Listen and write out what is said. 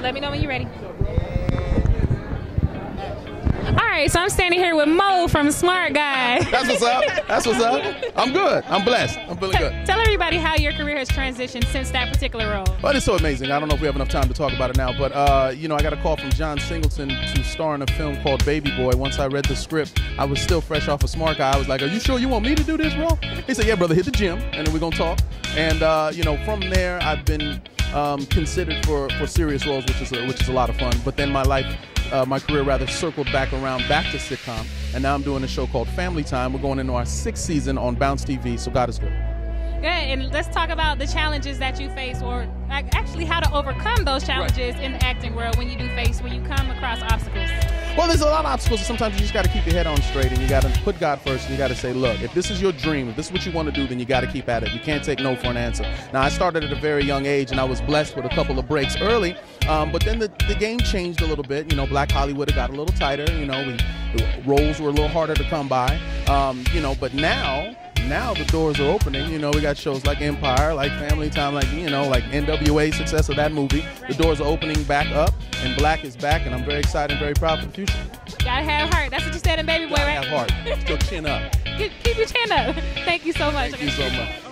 Let me know when you're ready. Alright, so I'm standing here with Mo from Smart Guy. That's what's up. That's what's up. I'm good. I'm blessed. I'm feeling good. Tell everybody how your career has transitioned since that particular role. Well, it's so amazing. I don't know if we have enough time to talk about it now, but, you know, I got a call from John Singleton to star in a film called Baby Boy. Once I read the script, I was still fresh off of Smart Guy. I was like, are you sure you want me to do this, bro? He said, yeah, brother, hit the gym, and then we're going to talk. And, you know, from there, I've been considered for serious roles, which is a lot of fun. But then my life... my career rather circled back to sitcom, and now I'm doing a show called Family Time. We're going into our 6th season on Bounce TV, so God is good. Good, and let's talk about the challenges that you face, or actually how to overcome those challenges in the acting world when you do face, when you come across obstacles. Well, there's a lot of obstacles, and sometimes you just got to keep your head on straight, and you got to put God first, and you got to say, look, if this is your dream, if this is what you want to do, then you got to keep at it. You can't take no for an answer. Now, I started at a very young age, and I was blessed with a couple of breaks early, but then the game changed a little bit. You know, Black Hollywood got a little tighter. You know, roles were a little harder to come by, you know, but now the doors are opening. You know, we got shows like Empire, like Family Time, like, you know, like NWA, success of that movie. The doors are opening back up, and Black is back, and I'm very excited and very proud for the future. Gotta have heart. That's what you said in Baby Boy, right? Gotta have heart. Keep your chin up. Keep your chin up. Thank you so much. Thank you so much.